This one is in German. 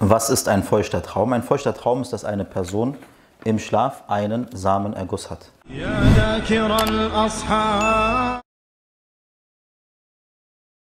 Was ist ein feuchter Traum? Ein feuchter Traum ist, dass eine Person im Schlaf einen Samenerguss hat.